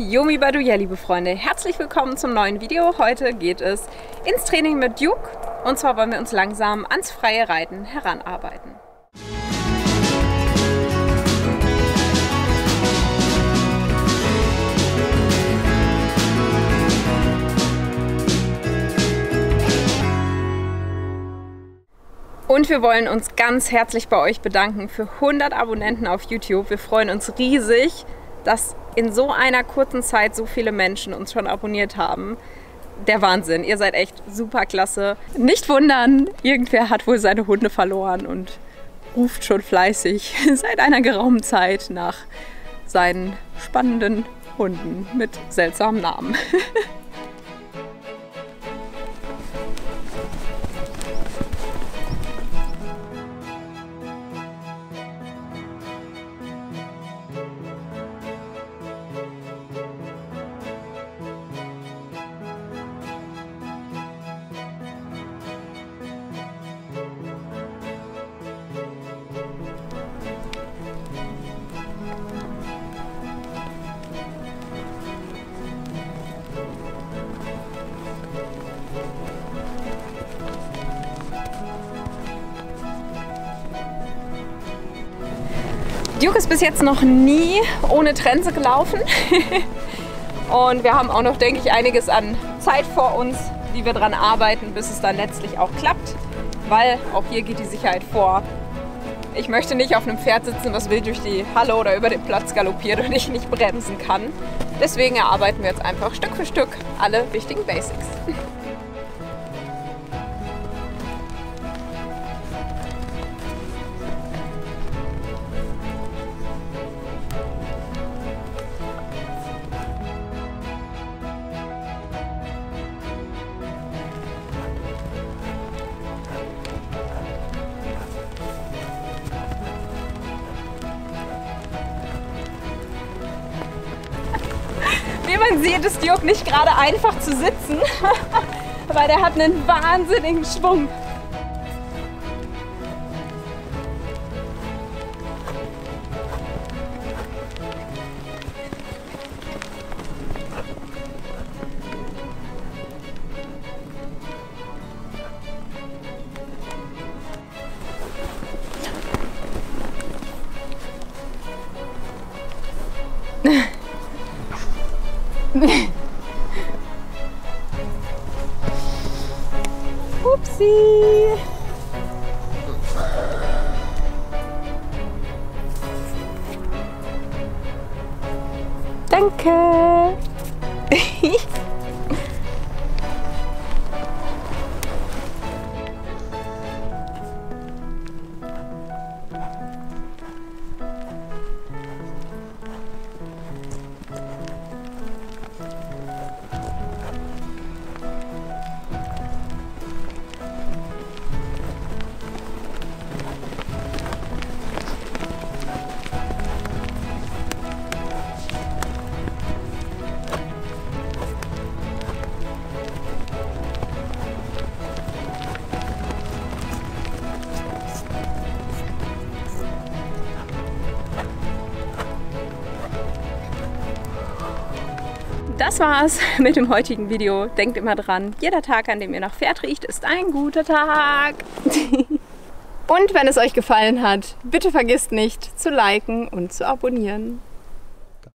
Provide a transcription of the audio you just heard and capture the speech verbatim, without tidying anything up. Jomibaduja, liebe Freunde, herzlich willkommen zum neuen Video. Heute geht es ins Training mit Duke und zwar wollen wir uns langsam ans freie Reiten heranarbeiten. Und wir wollen uns ganz herzlich bei euch bedanken für hundert Abonnenten auf YouTube. Wir freuen uns riesig, dass in so einer kurzen Zeit so viele Menschen uns schon abonniert haben. Der Wahnsinn, ihr seid echt super klasse. Nicht wundern, irgendwer hat wohl seine Hunde verloren und ruft schon fleißig seit einer geraumen Zeit nach seinen spannenden Hunden mit seltsamen Namen. Duke ist bis jetzt noch nie ohne Trense gelaufen und wir haben auch noch, denke ich, einiges an Zeit vor uns, die wir dran arbeiten, bis es dann letztlich auch klappt, weil auch hier geht die Sicherheit vor. Ich möchte nicht auf einem Pferd sitzen, das wild durch die Halle oder über den Platz galoppiert und ich nicht bremsen kann. Deswegen erarbeiten wir jetzt einfach Stück für Stück alle wichtigen Basics. Man sieht, es Duke nicht gerade einfach zu sitzen, weil der hat einen wahnsinnigen Schwung. Upsi! Danke! Das war's mit dem heutigen Video. Denkt immer dran, jeder Tag, an dem ihr nach Pferd riecht, ist ein guter Tag. Und wenn es euch gefallen hat, bitte vergisst nicht zu liken und zu abonnieren.